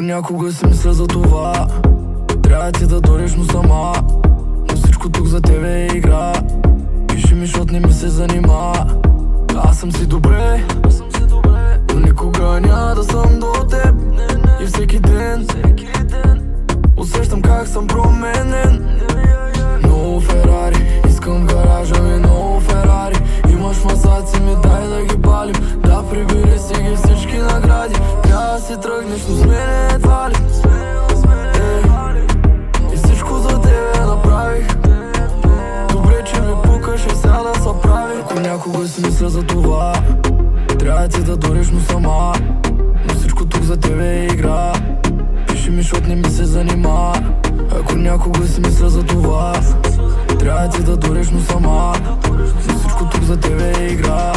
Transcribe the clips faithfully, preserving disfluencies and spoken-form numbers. ако някога си мисля за това. Трябва ти да дойдеш, но сама. Но всичко тук за тебе е игра. Пиши ми, защото не ми се занима. Аз съм си добре, но никога няма да съм до теб. И всеки ден усещам как съм променен. Ново Ферари, искам гаража ми, ново Ферари. Имаш масаци ми, дай да ги палим. Да, прибери си ги всички награди. Трябва да си тръгнеш, но с мене едва ли. И всичко за тебе направих. Добре, че ми пукаш и сега да се прави. Ако някога си мисля за това, трябва ти да дойдеш, но сама. Но всичко тук за тебе е игра. Пиши ми, защото не ми се занима. Ако някога си мисля за това, трябва ти да дойдеш, но сама. Но всичко тук за тебе е игра.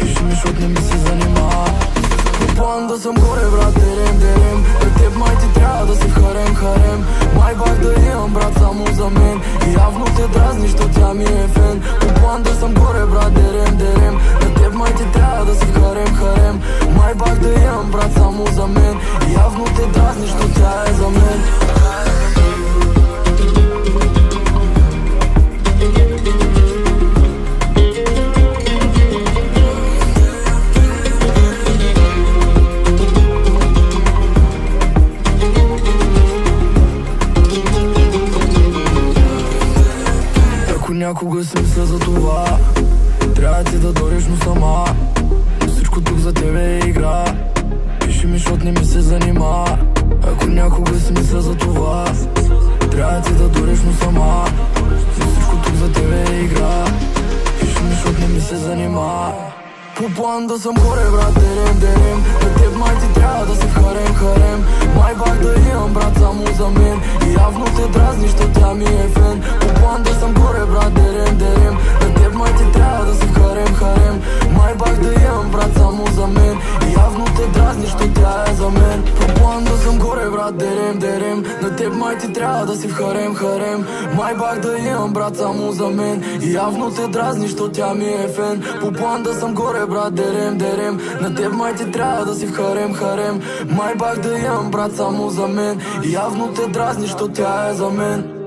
Пиши ми, защото не ми се занима. По план да съм горе, брат, терем, терем. Пред теб май ти трябва да си харем, харем. Май бах да имам, брат, само за мен. И явно те дразни, що тя ми е фен. По план да съм горе, брат, терем, терем. Пред теб май ти трябва да си харем, харем. Май бах да имам, брат, само за мен. И явно те дразни, що тя е за мен. Някога си мисля за това. Трябва ти да дойдеш, но сама. Но всичко тук за тебе е игра. Пиши ми, защото не ми се занима. Ако някога си мисля за това, трябва ти да дойдеш, но сама. Но всичко тук за тебе е игра. Пиши ми, защото не ми се занима. По план да съм горе, брат, дерем, дерем. Пред теб май ти трябва да си харем, харем. Май бах да имам, брат, само за мен. И явно те дразни, що тя ми е фен. По план да съм горе, брат, дерем, дерем. Пред теб май ти трябва да си харем, харем. Май бах да имам, брат, само за мен. И явно те дразни, що тя е за мен. По план да съм горе, брат, дерем, дерем. На теб май ти трябва да си харем, харем. Май бах да имам, брат, само за мен. И явно те дразни, що тя ми е фен. По план да съм горе, брат, дерем, дерем. На теб май ти трябва да си харем, харем. Май бах да имам, брат, само за мен. И явно те дразни, що тя е за мен.